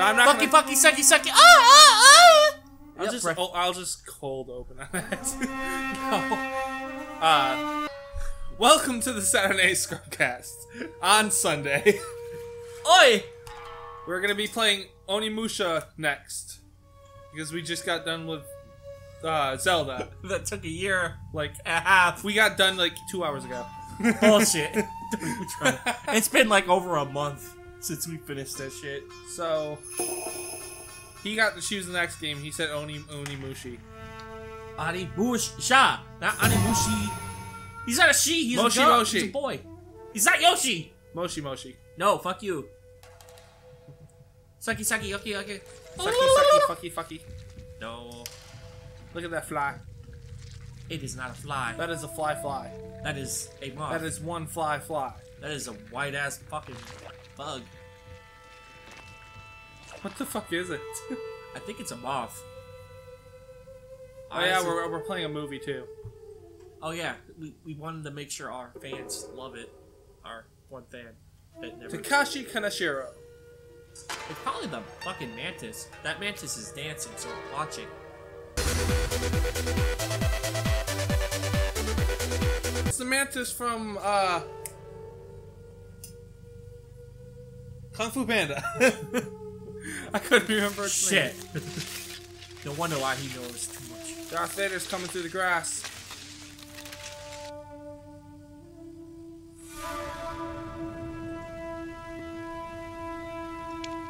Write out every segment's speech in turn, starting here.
I'm not fucky, fucky, sucky, sucky. Ah, ah, ah. I'll just cold open it. No. Welcome to the Saturday Scrubcast on Sunday. Oi! We're gonna be playing Onimusha next because we just got done with Zelda. That took a year, like a half. We got done like 2 hours ago. Bullshit. Don't even try. It's been like over a month since we finished that shit. So he got to choose the next game. He said Onimushi. Onimusha, not Onimushi. He's not a she. He's Moshi, a girl. Moshi. He's a boy. He's not Yoshi. Moshi Moshi. No, fuck you. Sucky sucky yucky yucky. Sucky sucky fucky fucky. No. Look at that fly. It is not a fly. That is a fly fly. That is a moth. That is one fly fly. That is a white ass fucking bug. What the fuck is it? I think it's a moth. Oh yeah, we're playing a movie too. Oh yeah, we wanted to make sure our fans love it. Our one fan that never. Takashi Kanashiro. It's probably the fucking mantis. That mantis is dancing, so watch it. It's the mantis from Kung Fu Panda. I couldn't remember its shit. Name. No wonder why he knows too much. Darth Vader's coming through the grass.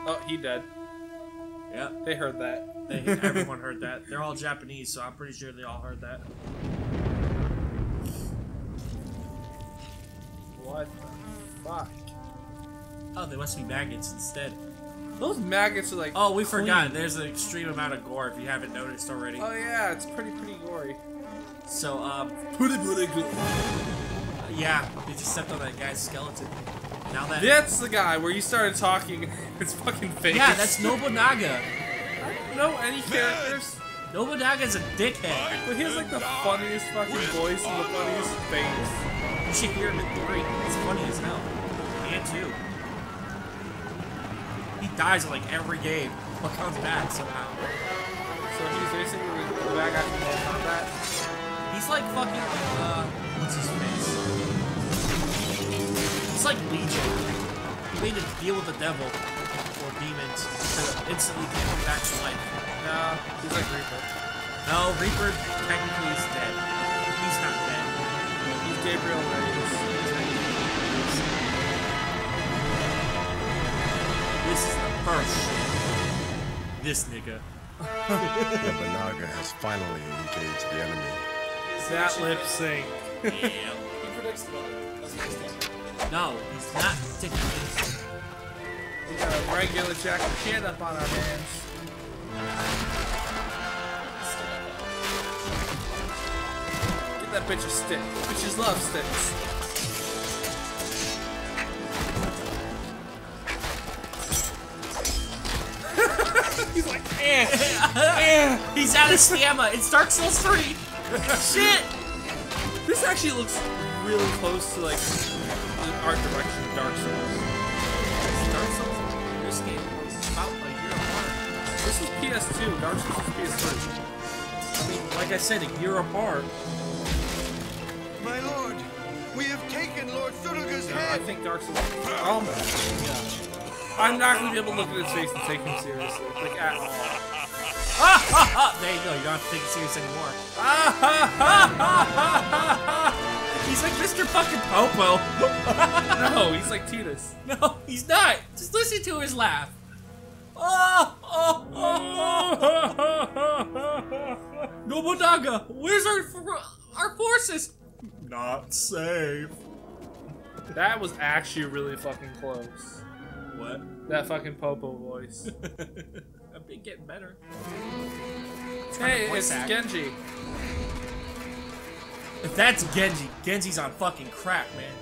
Oh, he dead. Yeah, they heard that. Everyone heard that. They're all Japanese, so I'm pretty sure they all heard that. What the fuck? Oh, they must be maggots instead. Those maggots are like. Oh, we clean. Forgot. There's an extreme amount of gore if you haven't noticed already. Oh yeah, it's pretty gory. So pretty gory. Yeah, they just stepped on that guy's skeleton. Now that that's the guy where you started talking. It's fucking fake. Yeah, that's Nobunaga. I don't know any characters. Nobunaga's a dickhead. But he has like the funniest fucking voice and the funniest face. You should hear him in 3. It's funny as hell. And 2. He dies in like every game, but comes back somehow. So he's basically the bad guy from Mortal Kombat. He's like fucking what's his face? He's like Legion. He made it deal with the devil or demons to instantly come back to life. No, he's like Reaper. No, Reaper technically is dead. He's not dead. He's Gabriel Reyes. This is the first shit. This nigga. Nobunaga has finally engaged the enemy. Is that lip sync? Yeah. He predicts the mother. No, he's not ridiculous. We got a regular Jack and Chan up on our hands. Get that bitch a stick. Bitches love sticks. He's like, eh, eh. He's out of stamina. It's Dark Souls 3. Shit. This actually looks really close to like the art direction of Dark Souls. Dark Souls, this game was about a year apart. This is PS2. Dark Souls is PS3. I mean, like I said, a year apart. My lord, we have taken Lord Suruga's head. I think Dark Souls. Oh my god. I'm not gonna be able to look at his face and take him seriously, like at all. Ah, ha, ha. There you go. You don't have to take it serious anymore. Ah, ha, ha, ha, ha. He's like Mr. fucking Popo. No, he's like Tidus. No, he's not. Just listen to his laugh. Oh, oh, oh. Nobunaga, where's our forces? Not safe. That was actually really fucking close. What? That fucking Popo voice. I've been getting better. Hey, it's Genji. If that's Genji, Genji's on fucking crack, man.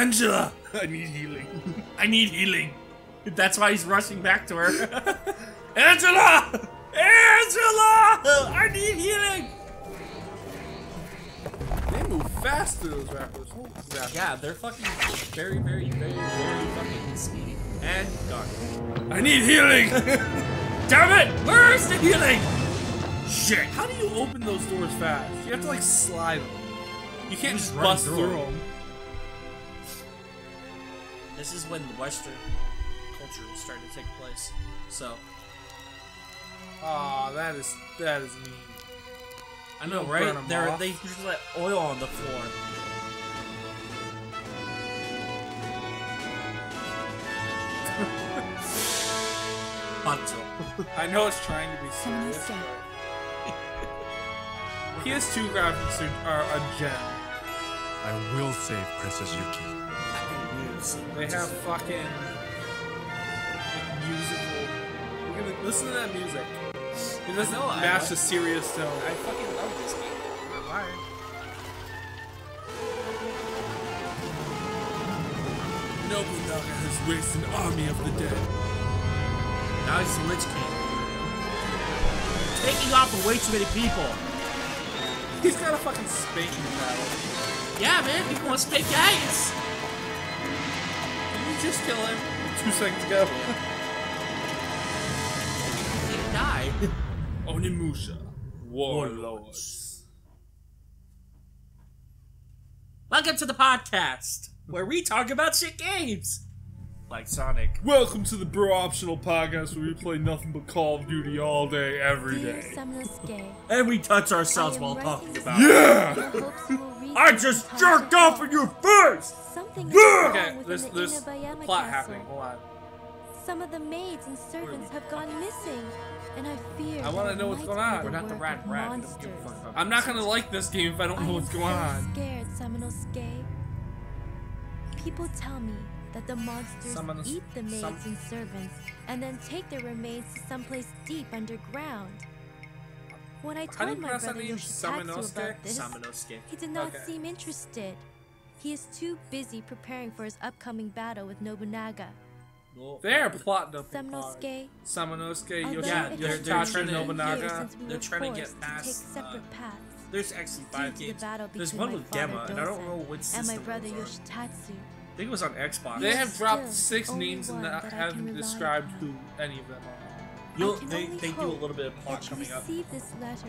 Angela! I need healing. I need healing. That's why he's rushing back to her. Angela! Angela! I need healing! Move fast through those rappers. Yeah, they're fucking very, very, very, very fucking speedy. and done. I need healing! Damn it! Where's the healing? Shit! How do you open those doors fast? You have to like slide them. You can't just bust through them. This is when the Western culture was starting to take place. So. Aw, that is mean. I know, right? They just let oil on the floor. I know it's trying to be serious. PS2 graphics are a gem. I will save Princess Yuki. They have fucking like, musical. Listen to that music. It doesn't match the serious tone. I fucking love this game. Why? Nobunaga has raised an army of the dead. Now he's the Witch King. Taking off of way too many people. He's got a fucking spanking battle. Yeah, man, people want to spank guys. Can you just kill him? 2 seconds to go. He died. Onimusha Warlords. Welcome to the podcast, where we talk about shit games. Like Sonic. Welcome to the Bro Optional Podcast, where we play nothing but Call of Duty all day, every day. And we touch ourselves while talking about it. Yeah! I just jerked off in your face! Yeah! Okay, there's plot happening. Hold on. Some of the maids and servants have gone missing, and I fear... I want to know what's going on. We're not the rat. I'm not going to like this game if I don't know what's going on. I'm scared, Samanosuke. People tell me that the monsters eat the maids and servants and then take their remains to someplace deep underground. When I told my brother Yoshitatsu about this, he did not seem interested. He is too busy preparing for his upcoming battle with Nobunaga. They're plotting up the plot. Samanosuke, Yoshitatsu, Nobunaga. They're trying to get past. There's actually 5 games. There's one with Gemma, and I don't know which system. And my brother Yoshitatsu. I think it was on Xbox. They have dropped 6 names and haven't described who any of them are. They do a little bit of plot coming up. This letter,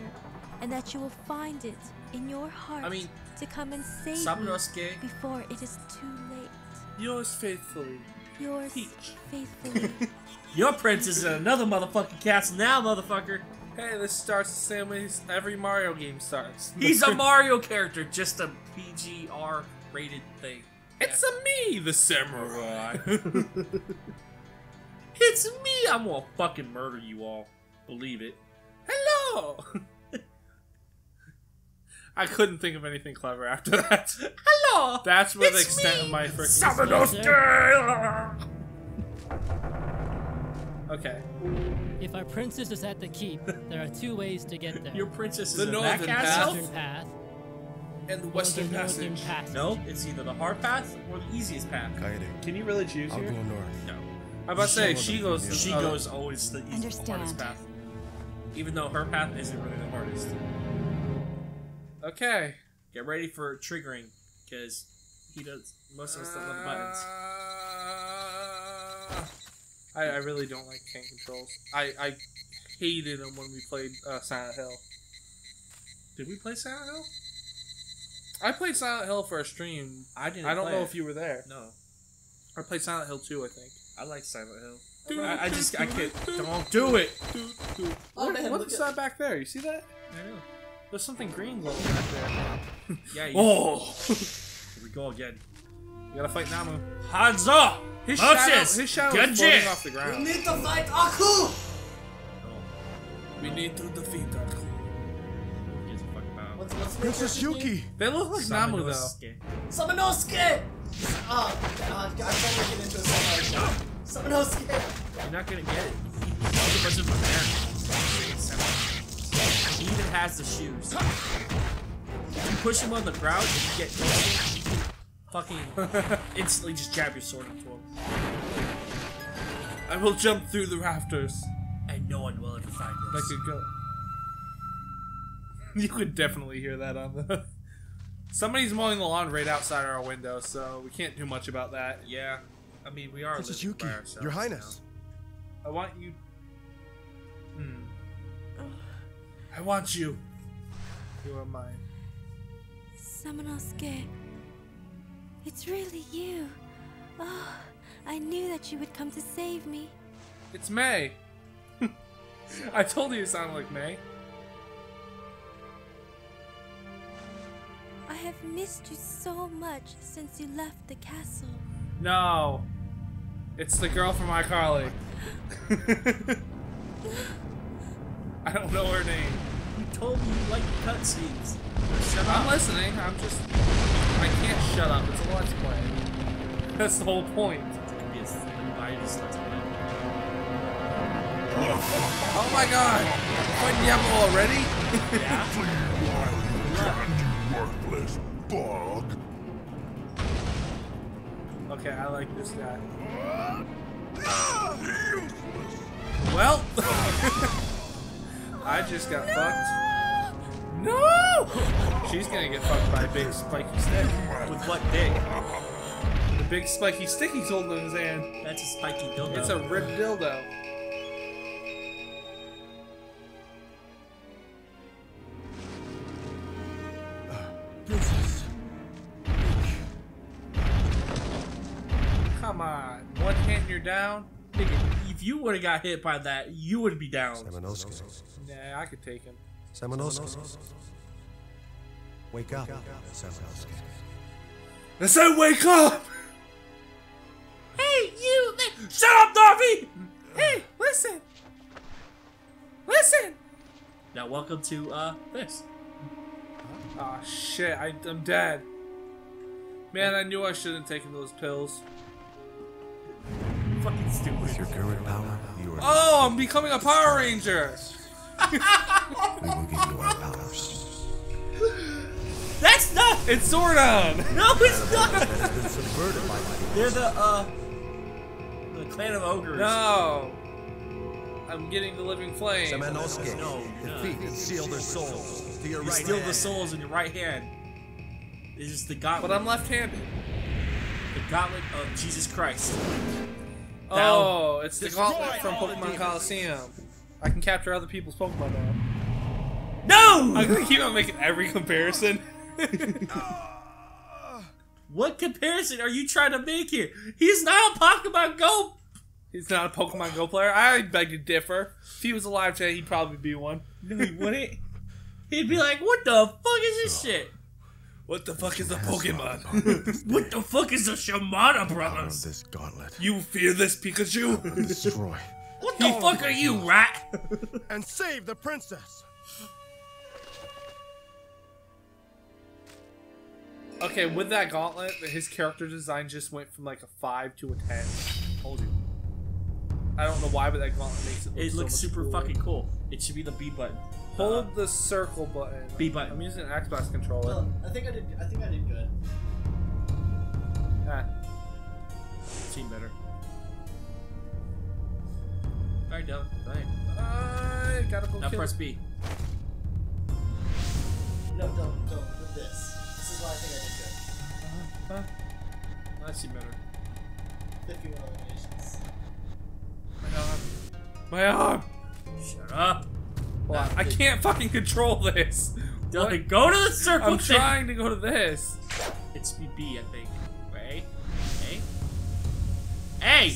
and that you will find it in your heart. I mean, to come and save Samanosuke before it is too late. Yours faithfully, yours Peach. Faithfully. Your prince is in another motherfucking castle now, motherfucker. Hey, this starts the same way every Mario game starts. He's a Mario character, just a PG-rated thing. It's-a me, the samurai. It's me. I'm gonna fucking murder you all. Believe it. Hello. I couldn't think of anything clever after that. Hello. That's where the extent of my freaking. Okay. If our princess is at the keep, there are 2 ways to get there. Your princess is the northern path. And the western passage. No, it's either the hard path or the easiest path. Can you really choose here? I'll go north. No. I'm about to say, she goes always the hardest path. Even though her path isn't really the hardest. Okay. Get ready for triggering, because he does most of the stuff on the buttons. I really don't like tank controls. I hated them when we played Silent Hill. Did we play Silent Hill? I played Silent Hill for a stream. I don't know if you were there. No. I played Silent Hill 2, I think. I like Silent Hill. Dude, I just I can't. Don't do it. What's that back there? You see that? I know. There's something green glowing back there. Yeah. You Here we go again. You gotta fight Namu. Hanzo. His shadow is floating off the ground. We need to fight Aku. No. We need to defeat Aku. Princess Yuki! They look like Namu though. Samanosuke! I can't get into this. Samanosuke! You're not gonna get it. He's a bunch of Americans. He even has the shoes. If you push him on the ground, if you get fucking instantly just jab your sword into him. I will jump through the rafters. And no one will ever find us. That could go. You could definitely hear that on the... Somebody's mowing the lawn right outside our window, so we can't do much about that. Yeah. I mean, we are living by ourselves now. Your Highness. I want you. I want you. You are mine. Samanosuke, it's really you. Oh, I knew that you would come to save me. It's May. I told you it sounded like May. I have missed you so much since you left the castle. No. It's the girl from iCarly. I don't know her name. You told me you liked cutscenes. I'm listening. I'm just... I can't shut up. It's a Let's Play. That's the whole point. It could be a Let's Play. Oh my god! Fighting Yammo already? Yeah. You worthless bug. Okay, I like this guy. Well, I just got fucked. No! She's gonna get fucked by a big spiky stick. With what dick? The big spiky stick he's holding in his hand. That's a spiky dildo. It's a ripped dildo. Come on, one hit and you're down. If you would have got hit by that, you would be down. Samanosuke. Nah, I could take him. Samanosuke. Wake up, Samanosuke. I said wake up! Hey, you! Shut up, Darby! Hey, listen! Listen! Now, welcome to, this. Aw, shit, I'm dead. Man, I knew I shouldn't have taken those pills. Fucking stupid. With your current power, you are... Oh, I'm becoming a Power Ranger! We will give you our powers. That's not... It's Zordon! No, it's not! They're the clan of ogres. No! I'm getting the living flame. Samanosuke, defeat and seal their souls. To your right hand. You steal the souls in your right hand. This is the gauntlet. But I'm left-handed. The gauntlet of Jesus Christ. Oh, it's the gauntlet from Pokemon Coliseum. I can capture other people's Pokemon now. No! I'm gonna keep on making every comparison. What comparison are you trying to make here? He's not a Pokemon Go. He's not a Pokemon Go player. I beg to differ. If he was alive today, he'd probably be one. No, he wouldn't. He'd be like, what the fuck is this shit? What the fuck is a Pokemon? What the fuck is a Shimada Brothers? This gauntlet. You fear this, Pikachu? I will destroy. What the fuck are you, rat? And save the princess. Okay, with that gauntlet, his character design just went from like a 5 to a 10. Hold you. I don't know why, but that gauntlet makes it look It looks so much super cooler. Fucking cool. It should be the B button. Hold the circle button. B button. I'm using an Xbox controller. Well, I think I did good. Ah. Seemed better. Alright, Dylan. Fine. I gotta go now kill. Press B. No, don't. With this. This is why I think I did good. That seemed better. 51 eliminations. My arm! Shut up! Well, I can't fucking control this! Dylan, go to the circle thing! I'm trying to go to this! It's B, I think. Wait. Hey!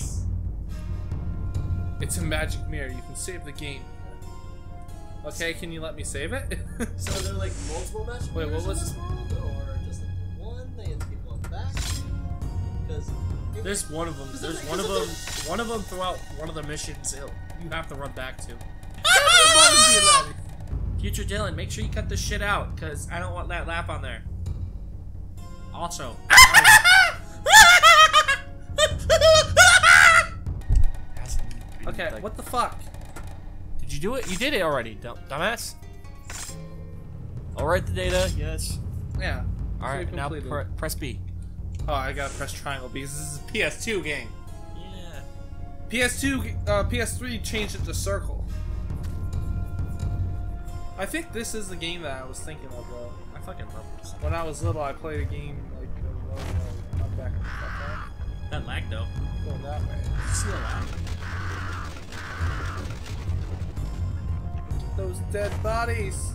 It's a magic mirror, you can save the game. Okay, can you let me save it? So there are like multiple magic mirrors? Wait, what was this world? Or just like one? They have to keep one back? Because... There's one of them. There's one of them. One of them throughout one of the missions. You have to run back to. Future Dylan, make sure you cut this shit out, cause I don't want that laugh on there. Also. Okay. Like, what the fuck? Did you do it? You did it already, dumbass. All right, the data. Yes. Yeah. All right. Now press B. Oh, I gotta press triangle because this is a PS2 game. Yeah. PS2, PS3 changed it to circle. I think this is the game that I was thinking of, though. I fucking love this. When I was little, I played a game like. I'm back. That lag though. Go that way. See the lag. Get those dead bodies.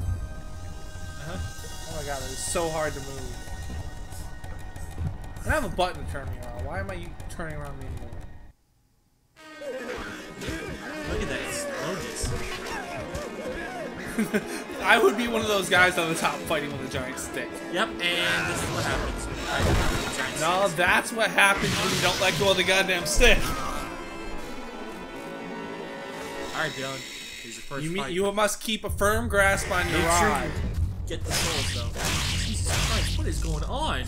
Oh my god, it is so hard to move. I have a button to turn me around. Why am I turning around me anymore? Look at that, it's gorgeous. I would be one of those guys on the top fighting with a giant stick. Yep, and this is what happens when you fight with a giant stick. No, that's what happens when you don't let go of the goddamn stick. Alright, Dylan. Here's the first fight. You must keep a firm grasp on your rod. Get the souls, though. Jesus Christ, what is going on?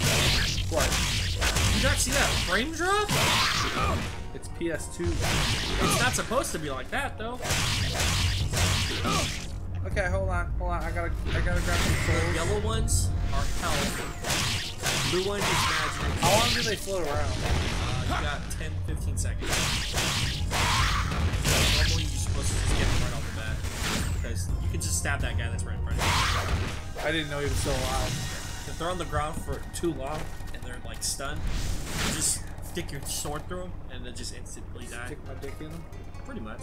What? Did you not see that frame drop? Oh. It's PS2. It's not supposed to be like that, though. Oh. Okay, hold on. I gotta grab some souls. Yellow ones are health. Blue ones is magic. How long do they float around? You got 10, 15 seconds. Normally, you're supposed to just get them right off the bat because you can just stab that guy that's right in front of you. I didn't know he was still alive. If they're on the ground for too long and they're like stunned, you just stick your sword through them and they just instantly die. Stick my dick in them? Pretty much.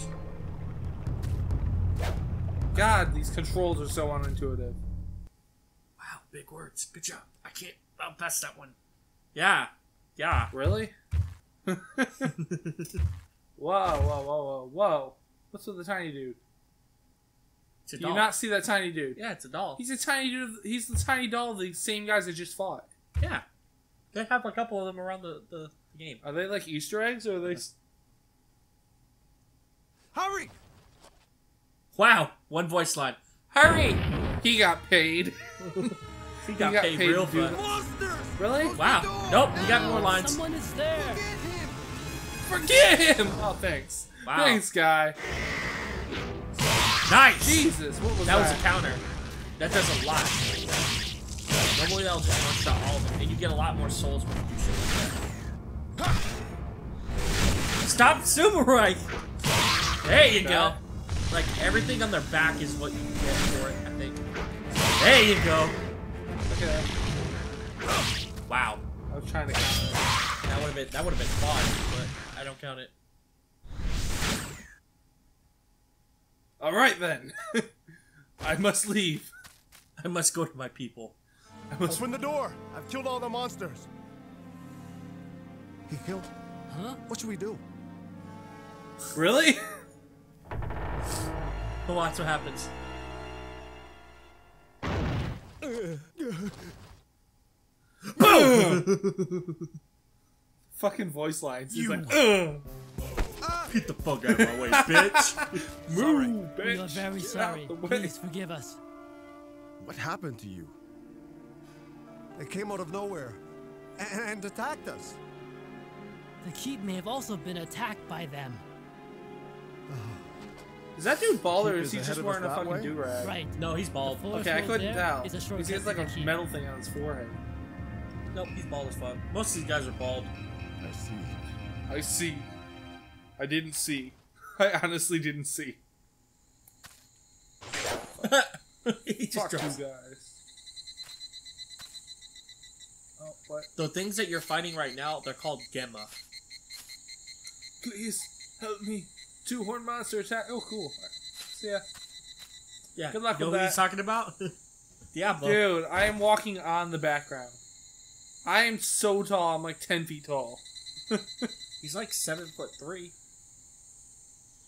God, these controls are so unintuitive. Wow, big words. Good job. I can't. I'll pass that one. Yeah. Really? Whoa. What's with the tiny dude? It's a doll. Do you not see that tiny dude? Yeah, it's a doll. He's a tiny dude. He's the tiny doll of the same guys that just fought. Yeah. They have a couple of them around the game. Are they like Easter eggs or are they... Hurry! Wow, one voice line. Hurry! He got paid. he got paid real fun. Really? Wow. Nope, he got more lines. Someone is there. Forget him! Oh, thanks. Wow. Thanks, guy. Nice! Jesus, what was that? That was a counter. That does a lot. Normally that'll just one-shot all of them, and you get a lot more souls when you do shit like that. Stop Samurai! There you go. Like, everything on their back is what you get for it, I think. There you go! Look at that. Wow. I was trying to count it. That would have been fun, but I don't count it. Alright then! I must leave. I must go to my people. Open the door! I've killed all the monsters! He killed? Huh? What should we do? Really? But watch what happens. Fucking voice lines. He's like, get the fuck out of my way, bitch. Move, bitch. We are very sorry. Please forgive us. What happened to you? They came out of nowhere and attacked us. The keep may have also been attacked by them. Is that dude bald or is he just wearing a fucking do-rag? Right. No, he's bald. Okay, I couldn't tell. He has like a metal thing on his forehead. Nope, he's bald as fuck. Most of these guys are bald. I see. I didn't see. I honestly didn't see. He just dropped. You guys. Oh, what? The things that you're fighting right now, they're called Gemma. Please, help me. Two-horned monster attack. Oh, cool. See ya. Yeah. Good luck with that. You know who he's talking about? Diablo. Dude, I am walking on the background. I am so tall. I'm like 10 feet tall. He's like 7'3".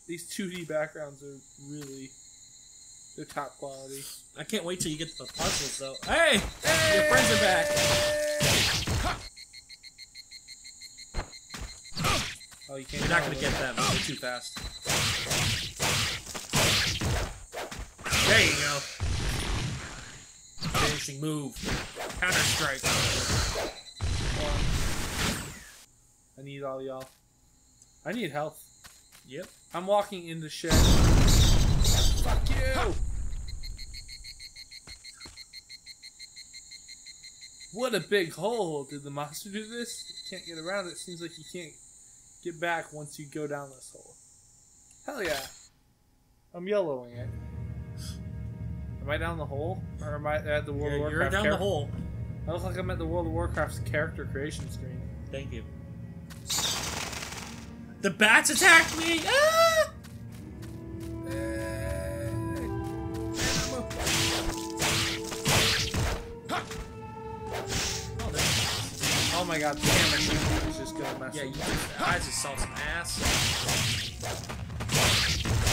These 2D backgrounds are really... They're top quality. I can't wait till you get to the puzzles, though. Hey! Your friends are back. Oh, you can't. You're not gonna get them. They're too fast. There you go. Finishing move. Counter strike. I need all y'all. I need health. Yep. I'm walking in the shit. Fuck you! Oh. What a big hole! Did the monster do this? You can't get around it. Seems like you can't get back once you go down this hole. Hell yeah. I'm yellowing it. Am I down the hole? Or am I at the World of Warcraft? You're down the hole. I look like I'm at the World of Warcraft's character creation screen. Thank you. The bats attacked me! Ah! Oh my god, the camera movement was just gonna mess up. Yeah, you just saw some ass.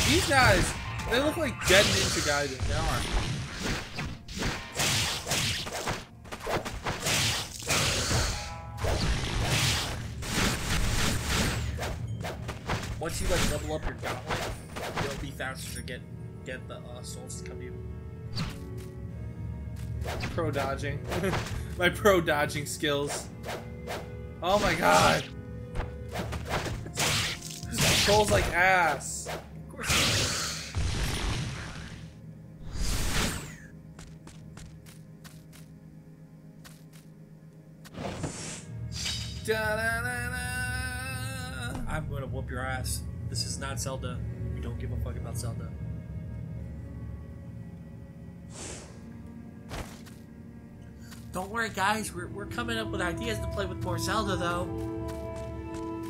These guys, they look like dead ninja guys in there. Once you like level up your gauntlet, you'll be faster to get the souls to come to you. Pro dodging. My pro dodging skills. Oh my god! This controls like ass. Of course. I'm gonna whoop your ass. This is not Zelda. We don't give a fuck about Zelda. Don't worry guys, we're coming up with ideas to play with more Zelda though.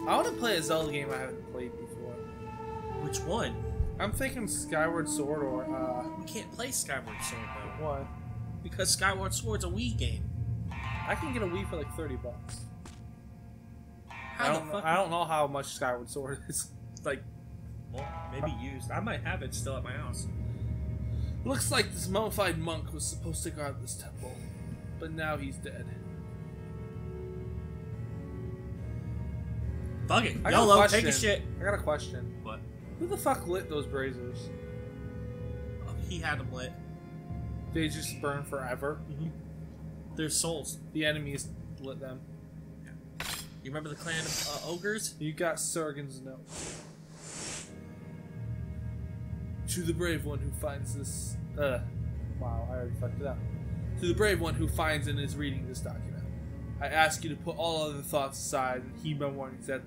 I want to play a Zelda game I haven't played before. Which one? I'm thinking Skyward Sword or we can't play Skyward Sword though. Why? Because Skyward Sword's a Wii game. I can get a Wii for like 30 bucks. I don't know how much Skyward Sword is. Like, well, maybe used. I might have it still at my house. Looks like this mummified monk was supposed to guard this temple, but now he's dead. Fuck it. YOLO, take a shit. I got a question. What? Who the fuck lit those braziers? Oh, he had them lit. They just burn forever? Mm-hmm. Their souls. The enemies lit them. You remember the clan of ogres? You got Sargon's note. To the brave one who finds this... Wow, I already fucked it up. To the brave one who finds and is reading this document. I ask you to put all other thoughts aside and heed my warnings that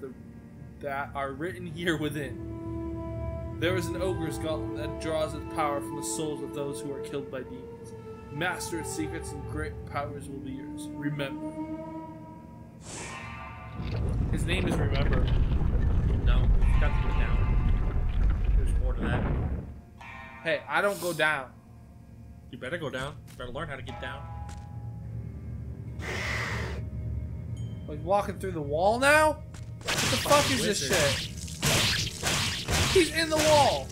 are written here within. There is an ogre's gauntlet that draws its power from the souls of those who are killed by demons. Master its secrets and great powers will be yours. Remember. His name is Remember. No, you got to go down. There's more to that. Hey, I don't go down. You better go down. You better learn how to get down. Like walking through the wall now? What the fuck is this shit? He's in the wall!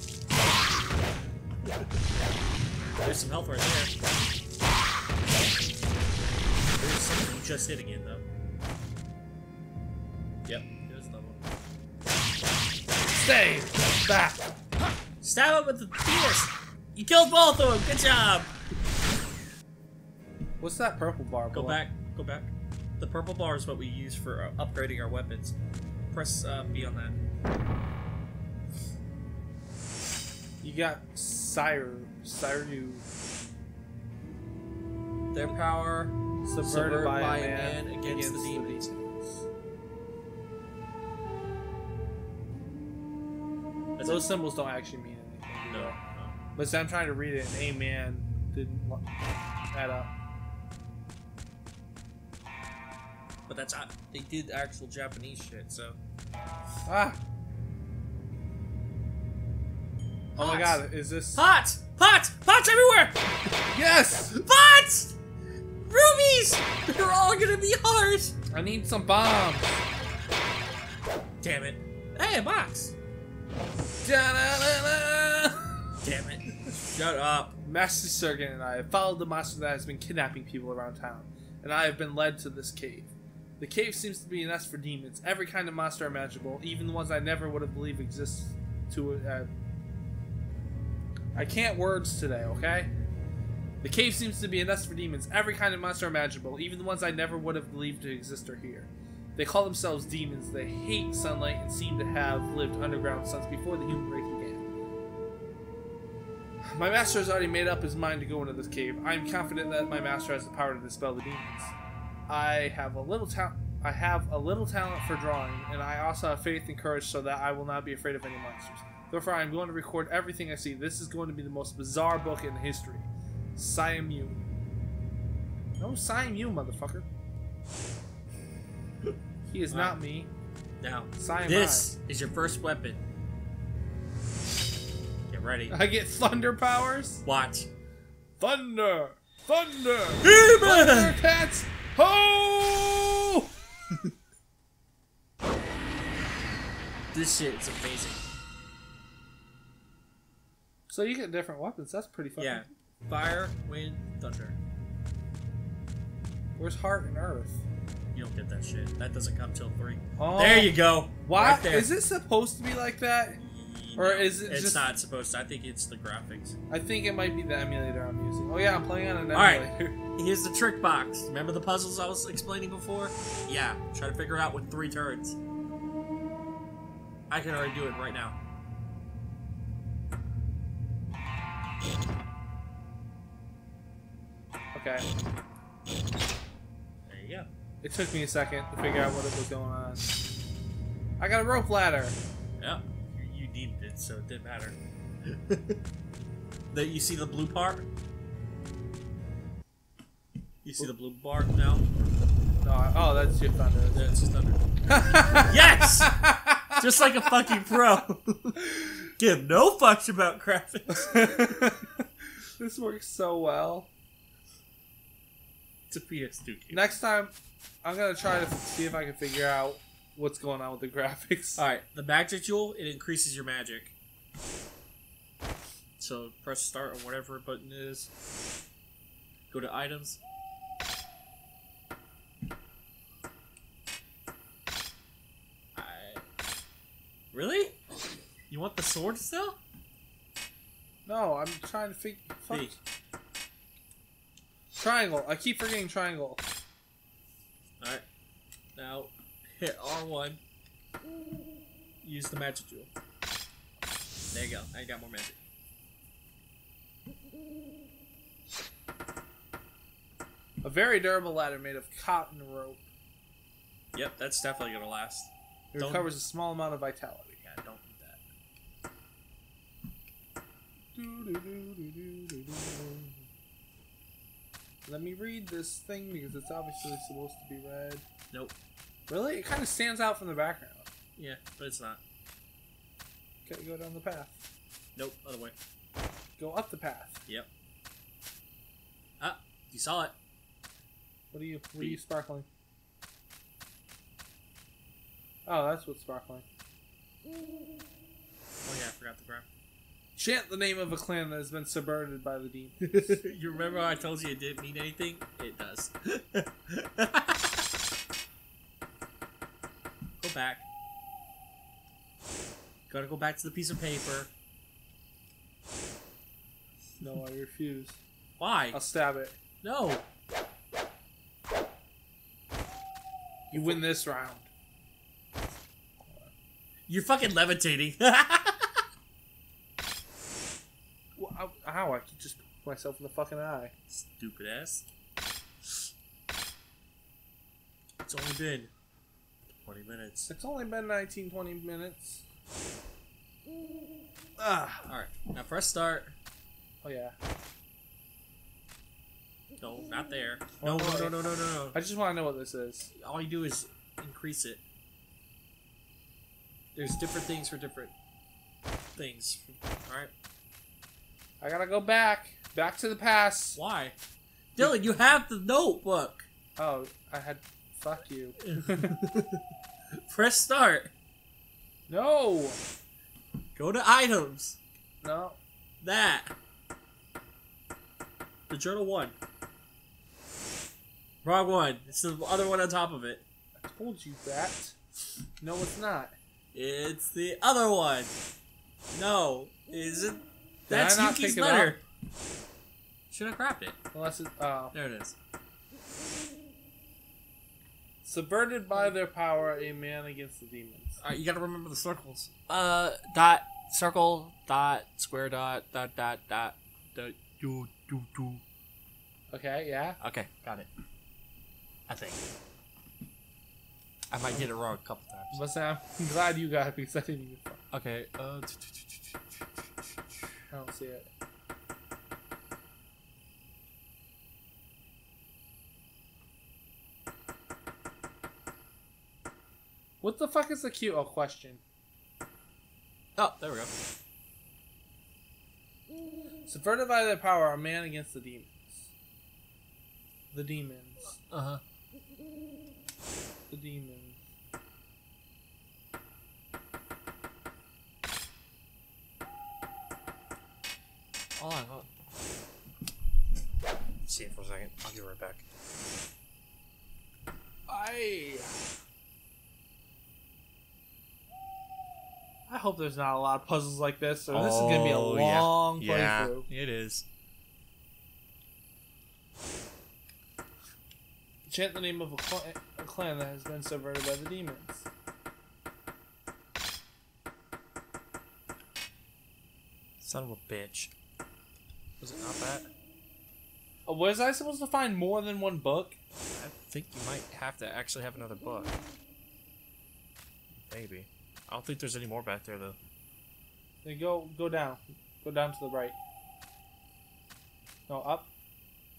There's some health right there. There's something you just hit again, though. Yep, there's another one. Stay back! Stab him with the Tidus! You killed both of them! Good job! What's that purple bar? Go back, go back. The purple bar is what we use for upgrading our weapons. Press B on that. You got Cyru. Their power subverted by a man against the demons. Those symbols don't actually mean anything. No. But I'm trying to read it, and a man didn't add up. But that's not, they did actual Japanese shit, so. Ah! Pots. Oh my god, is this. Pots! Pots! Pots everywhere! Yes! Pots! Roomies! They're all gonna be ours! I need some bombs! Damn it. Hey, a box! Damn it. Shut up. Master Sergeant and I have followed the monster that has been kidnapping people around town, and I have been led to this cave. The cave seems to be a nest for demons, every kind of monster imaginable, even the ones I never would have believed exist to it. I can't words today, okay? The cave seems to be a nest for demons, every kind of monster imaginable, even the ones I never would have believed to exist are here. They call themselves demons, they hate sunlight, and seem to have lived underground since before the human race began. My master has already made up his mind to go into this cave. I am confident that my master has the power to dispel the demons. I have a little talent for drawing, and I also have faith and courage so that I will not be afraid of any monsters. Therefore, I am going to record everything I see. This is going to be the most bizarre book in history. Siamu. No, Siamu, motherfucker. He is not me. Now, Samurai. This is your first weapon. Get ready. I get thunder powers? Watch. Thunder! Thunder! Thundercats! Ho! This shit is amazing. So you get different weapons. That's pretty fun. Yeah. Fire, wind, thunder. Where's heart and earth? You don't get that shit. That doesn't come till 3. Oh, there you go. Why right is it supposed to be like that? Or is it? It's just... not supposed to. I think it's the graphics. I think it might be the emulator I'm using. Oh yeah, I'm playing on an emulator. All right. Here's the trick box. Remember the puzzles I was explaining before? Yeah. Try to figure it out with 3 turns. I can already do it right now. Okay. There you go. It took me a second to figure out what was going on. I got a rope ladder. Yeah, you needed it, so it didn't matter. That you see the blue part? You see the blue bar now? No. Oh, that's your thunder. That's just thunder. Yes. Just like a fucking pro. Give no fucks about graphics. This works so well. It's a PS2 game. Next time, I'm going to try to see if I can figure out what's going on with the graphics. Alright, the magic jewel, it increases your magic. So press start on whatever button it is. Go to items. Really? You want the sword still? No, I'm trying to figure... Fuck. Hey. Triangle. I keep forgetting triangle. Alright. Now, hit R1. Use the magic jewel. There you go. I got more magic. A very durable ladder made of cotton rope. Yep, that's definitely going to last. It recovers a small amount of vitality. Yeah, don't do that. Let me read this thing because it's obviously supposed to be red. Nope. Really? It kind of stands out from the background. Yeah, but it's not. Okay, go down the path. Nope, other way. Go up the path. Yep. Ah, you saw it. What are you sparkling? Oh, that's what's sparkling. Oh yeah, I forgot the grab. Chant the name of a clan that has been subverted by the demon. You remember how I told you it didn't mean anything? It does. Go back. Gotta go back to the piece of paper. No, I refuse. Why? I'll stab it. No. You win this round. You're fucking levitating. Well, ow, I could just poke myself in the fucking eye. Stupid ass. It's only been 20 minutes. It's only been 19, 20 minutes. Ah. Alright, now press start. Oh, yeah. No, not there. No, no, no, no, no, no. I just want to know what this is. All you do is increase it. There's different things for different things. Alright. I gotta go back. Back to the past. Why? Dylan, you have the notebook. Oh, I had... Fuck you. Press start. No. Go to items. No. That. The journal one. Wrong one. It's the other one on top of it. I told you that. No, it's not. It's the other one. No, is it? That's Yuki's letter. Should have grabbed it. Unless it. Oh, there it is. Subverted by their power, a man against the demons. All right, you got to remember the circles. Dot, circle, dot, square, dot, dot, dot, dot, dot, do, do, do. Okay. Yeah. Okay, got it. I think. I might get it wrong a couple times. But Sam, I'm glad you got it because I didn't even. Okay. I don't see it. What the fuck is the Q? Oh, question. Oh, there we go. Subverted by their power, a man against the demons. The demons. Uh-huh. The demons. Hold on, hold on. See it for a second. I'll get right back. I hope there's not a lot of puzzles like this. So this is going to be a long playthrough. Yeah, it is. Chant the name of a clan that has been subverted by the demons. Son of a bitch. Was it not that? Oh, was I supposed to find more than one book? I think you might have to actually have another book. Maybe. I don't think there's any more back there, though. Then go down. Go down to the right. No, up.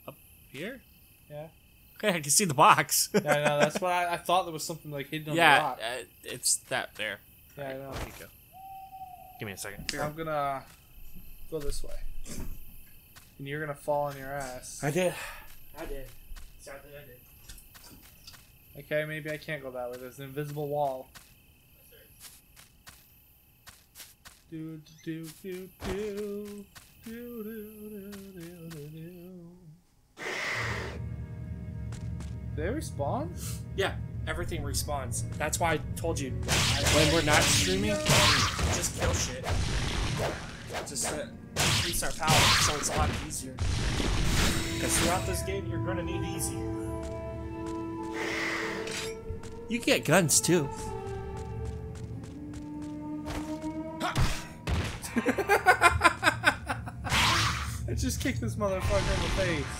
Up here? Yeah. Okay, I can see the box. Yeah, I know. That's why I thought there was something like hidden on the rock. Yeah, it's that there. Yeah, right, I know. There you go. Give me a second. Here, I'm gonna go this way. And you're gonna fall on your ass. I did. Exactly, I did. Okay, maybe I can't go that way. There's an invisible wall. Do do do do do do do do do. They respawn? Yeah, everything respawns. That's why I told you when we're not streaming, just kill shit. Just increase our power, so it's a lot easier. Because throughout this game, you're gonna need easy. You can get guns too. I just kicked this motherfucker in the face.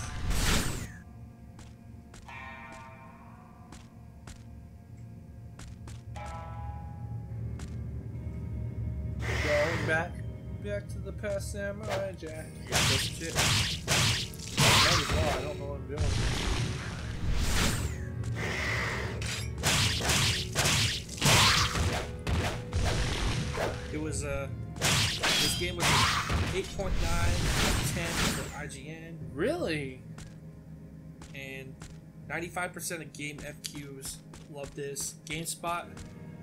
Going back to the past, Samurai Jack. Yeah, this shit. That was all. I don't know what I'm doing. It was this game was 8.9 out of 10 for IGN. Really? And 95% of game FQs love this. GameSpot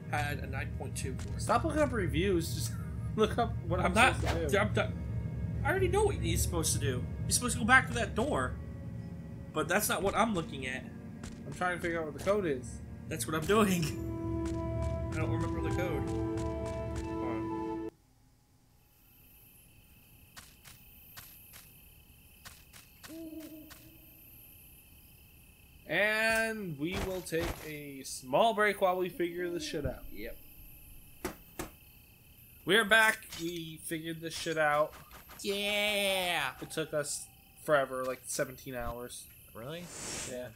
had a 9.2 for it. Stop looking up reviews. Just look up what I'm supposed to do. I already know what you're supposed to do. You're supposed to go back to that door. But that's not what I'm looking at. I'm trying to figure out what the code is. That's what I'm doing. I don't remember the code. And we will take a small break while we figure this shit out. Yep. We're back. We figured this shit out. Yeah. It took us forever, like 17 hours. Really? Yeah.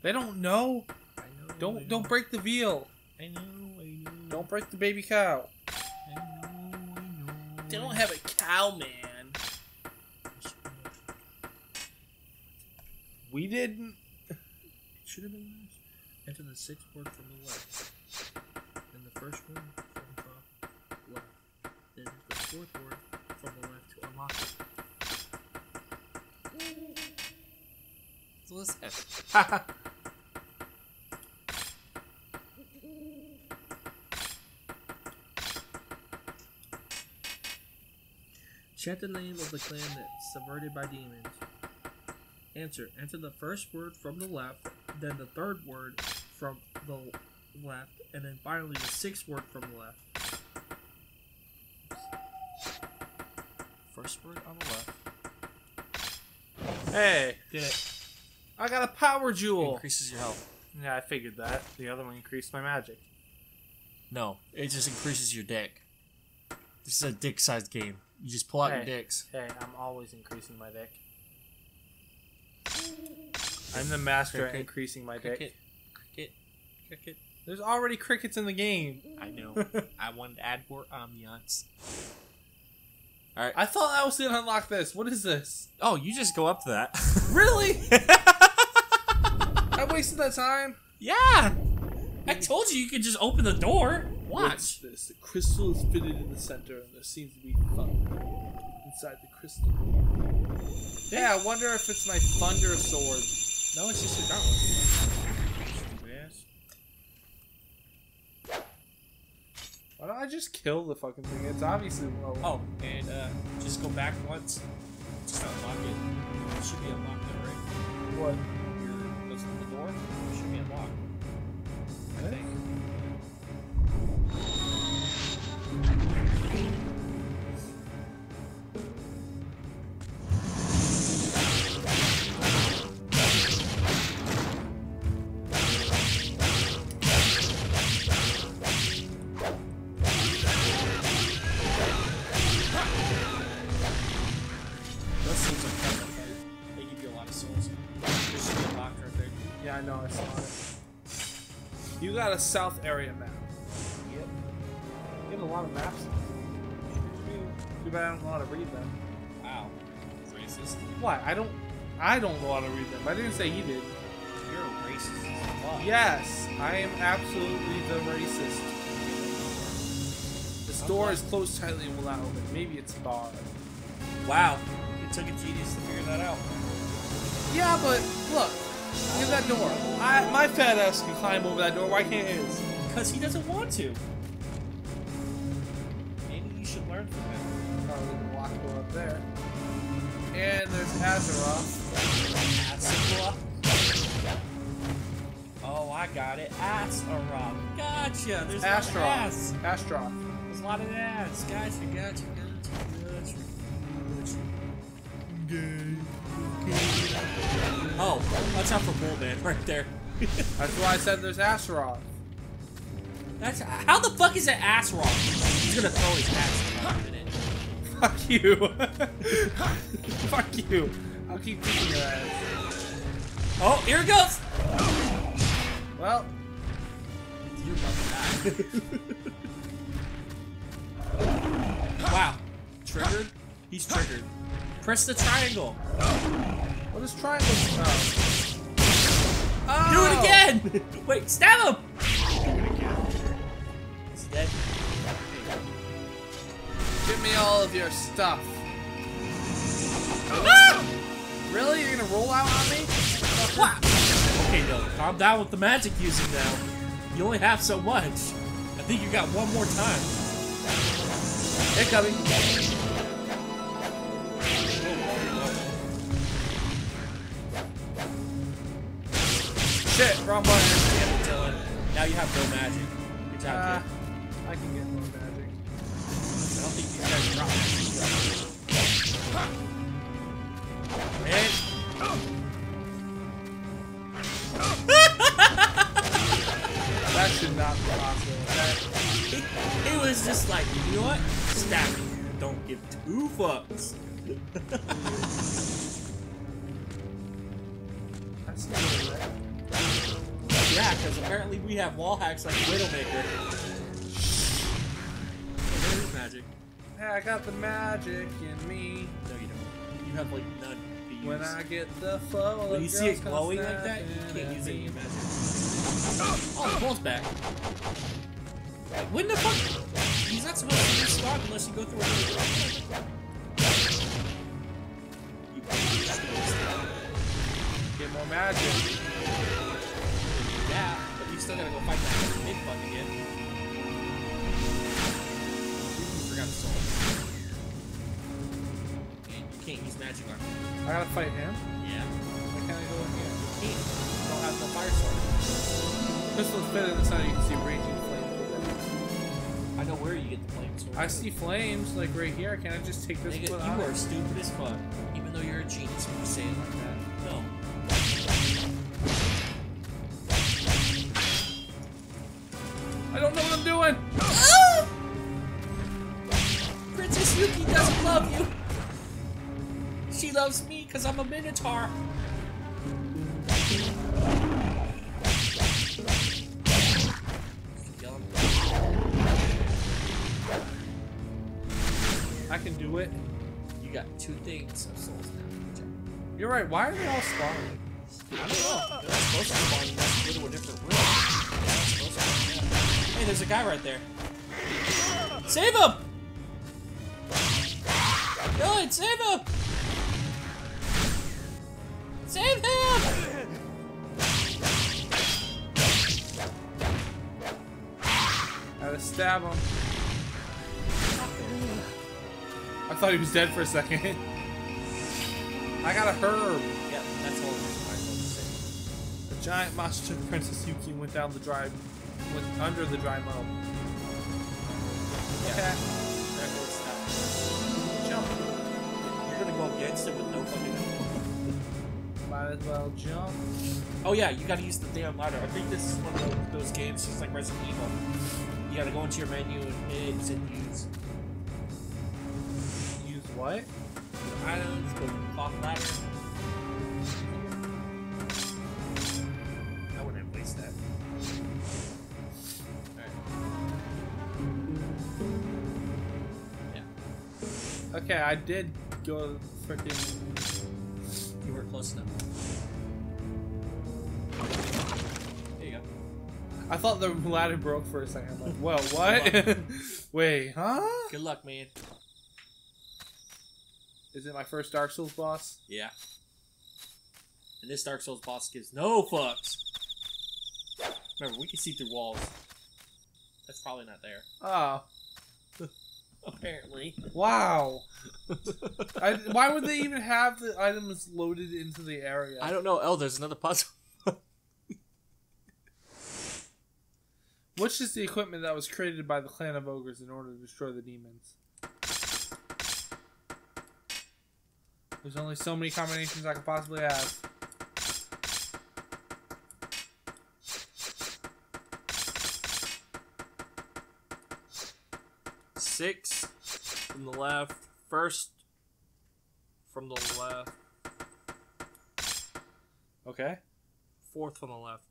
They don't know. I know. Don't break the veal. I know. Don't break the baby cow. I know. They don't have a cow, man. We didn't. It should have been nice. Enter the sixth word from the left. Then the first one from the top left. Then the fourth word from the left to unlock it. So let's F. Chant the name of the clan that's subverted by demons. Answer. Enter the first word from the left, then the third word from the left, and then finally the sixth word from the left. First word on the left. Hey! Did it. I got a power jewel! It increases your health. Yeah, I figured that. The other one increased my magic. No, it just increases your dick. This is a dick-sized game. You just pull out your dicks. Hey, I'm always increasing my dick. I'm the master at increasing my dick. Cricket. There's already crickets in the game. I know. I wanted to add more ambiance. Alright. I thought I was going to unlock this. What is this? Oh, you just go up to that. Really? I wasted that time? Yeah. I told you could just open the door. Watch. What's this? The crystal is fitted in the center, and there seems to be thunder inside the crystal. Yeah, I wonder if it's my thunder sword. No, it's just a one. Why don't I just kill the fucking thing? It's obviously low. Oh, and just go back once. Just unlock it. It should be unlocked there, right? What? The door? It should be unlocked. I think. A south area map. Yep. You have a lot of maps. Too bad I don't know how to read them. Wow. That's racist. What? I don't know how to read them. I didn't say he did. You're a racist as well. Yes, I am absolutely the racist. This door is closed tightly and will not open. Maybe it's barred. Wow. It took a genius to figure that out. Yeah, but look. Look at that door. My fat ass can climb over that door. Why can't his? Because he doesn't want to. Maybe you should learn from him. Probably the lock door up there. And there's Azura. Azura? Oh, I got it. Azura. Gotcha. There's Astra. A lot of ass. Astra. There's a lot of ass. Gotcha. Okay. Oh, watch out for Bull Man right there. That's why I said there's Azeroth. That's how the fuck is it Azeroth? He's gonna throw his ass in it. Fuck you. Fuck you. I'll keep kicking your ass. Oh, here it goes! Well. You're about to die. Wow. Triggered? He's triggered. Press the triangle. What is triangle? Oh. Oh. Do it again! Wait, stab him! Do it again. He's dead. Give me all of your stuff. Ah! Really? You're gonna roll out on me? Wow. Okay, no. Calm down with the magic using now. You only have so much. I think you got one more time. They're coming. Shit, wrong button. Yeah, now you have no magic. Good job, kid. I can get no magic. I don't think these guys drop magic. That should not be possible. It was just like, you know what? Stab me. Don't give two fucks. That's not really right. Yeah, because apparently we have wall hacks like Widowmaker. There is magic. Yeah, I got the magic in me. No, you don't. You have like none to use. When I get the flow, when you see it glowing like that, you can't use any magic. Oh, the ball's back. Like, when the fuck? He's not supposed to be stopped unless you go through a door. You can't just go stop. Get more magic. Yeah, but you still gotta go fight that mid button again. You forgot the soul. And you can't use magic on him. I gotta fight him? Yeah. Why can't I go in here? You can't. You don't have the fire sword. Crystal's better than sound. You can see raging flames. I know where you get the flames from. I see flames, like right here. Can I just take this one out? You are stupid as fuck. Even though you're a genius when you say it like that. No. I don't know what I'm doing! Ah! Princess Yuki doesn't love you! She loves me because I'm a Minotaur! I can do it. You got two things of souls now. You're right, why are they all spawning? Hey, there's a guy right there. Save him! Kill it! Save him! Save him! Gotta stab him. I thought he was dead for a second. I got a herb. Yeah, that's all I was saying. A giant monster, Princess Yuki, went down the dry, went under the dry mound. Yeah. Okay. There goes that. Jump. You're gonna go against it with no fucking. Might as well jump. Oh yeah, you gotta use the damn ladder. I think this is one of those games, just like Resident Evil. You gotta go into your menu and use. Use what? Islands go off ladder. I wouldn't waste that. Alright. Yeah. Okay, I did go freaking. You were close enough. There you go. I thought the ladder broke for a second. I'm like, whoa, what? Wait, huh? Good luck, man. Is it my first Dark Souls boss? Yeah. And this Dark Souls boss gives no fucks. Remember, we can see through walls. That's probably not there. Oh. Apparently. Wow. Why would they even have the items loaded into the area? I don't know. Oh, there's another puzzle. Which is the equipment that was created by the clan of ogres in order to destroy the demons? There's only so many combinations I could possibly have. Six from the left. First from the left. Okay. Fourth from the left.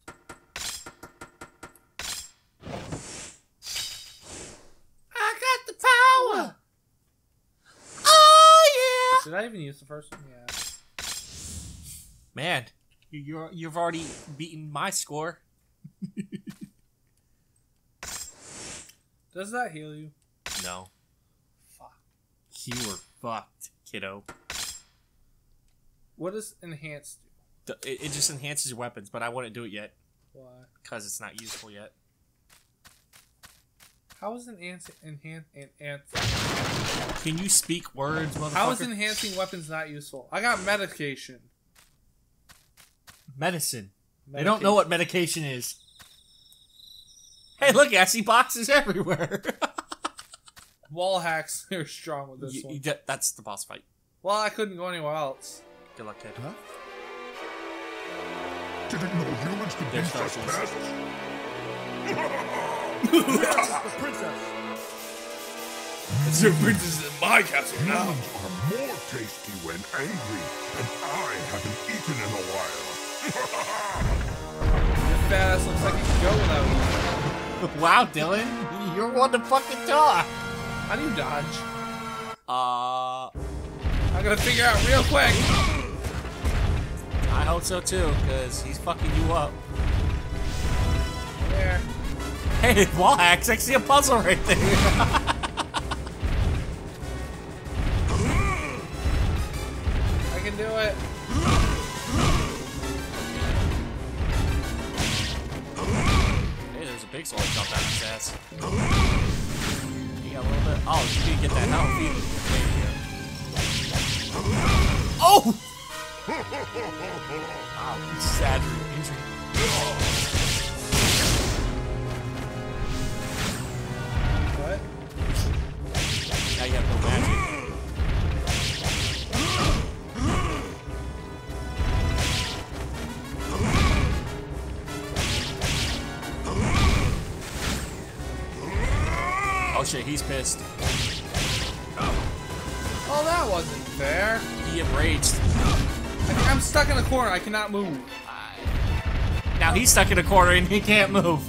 Did I even use the first one? Yeah. Man, you've already beaten my score. Does that heal you? No. Fuck. You were fucked, kiddo. What does enhanced do? It just enhances your weapons, but I wouldn't do it yet. Why? Because it's not useful yet. How is enhanced? Can you speak words, motherfucker? How is enhancing weapons not useful? I got medication. Medicine. They don't know what medication is. Hey, look, I see boxes everywhere. Wall hacks are strong with this one. That's the boss fight. Well, I couldn't go anywhere else. Good luck, kid. Huh? Didn't know humans could be such bastards. The princess. It's your princess in my castle now. Humans are more tasty when angry, and I haven't eaten in a while. Your fat ass looks like you can go without me. Wow, Dylan, you're one to fucking talk. How do you dodge? I'm gonna figure out real quick. I hope so too, cause he's fucking you up. There. Hey, wall hacks, I see a puzzle right there. I can do it. Hey, there's a big sword jumped out of his ass. You got a little bit. Oh, you didn't get that out. Oh! Wow, sad injury. Now you have no magic. Oh shit, he's pissed. Oh, that wasn't fair. He enraged. I'm stuck in a corner, I cannot move. Now he's stuck in a corner and he can't move.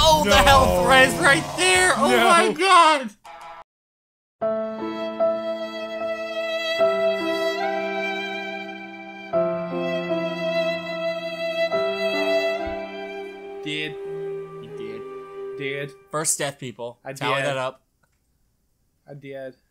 Oh, no. The health thread is right there! Oh no. My god! did. First death, people. I did. Tower that up. I did.